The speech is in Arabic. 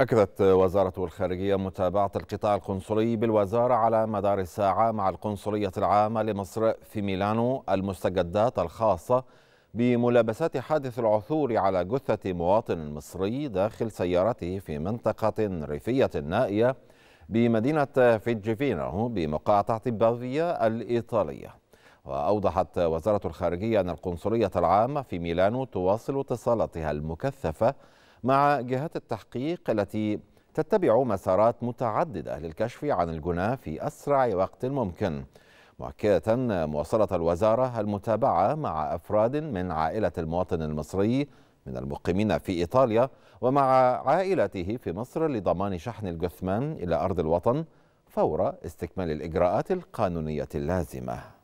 أكدت وزارة الخارجية متابعة القطاع القنصلي بالوزارة على مدار الساعة مع القنصلية العامة لمصر في ميلانو المستجدات الخاصة بملابسات حادث العثور على جثة مواطن مصري داخل سيارته في منطقة ريفية نائية بمدينة فيجيفينو بمقاطعة بافيا الإيطالية. وأوضحت وزارة الخارجية أن القنصلية العامة في ميلانو تواصل اتصالاتها المكثفة مع جهات التحقيق التي تتبع مسارات متعددة للكشف عن الجناة في أسرع وقت ممكن، مؤكدة مواصلة الوزارة المتابعة مع أفراد من عائلة المواطن المصري من المقيمين في إيطاليا ومع عائلته في مصر لضمان شحن الجثمان إلى أرض الوطن فور استكمال الإجراءات القانونية اللازمة.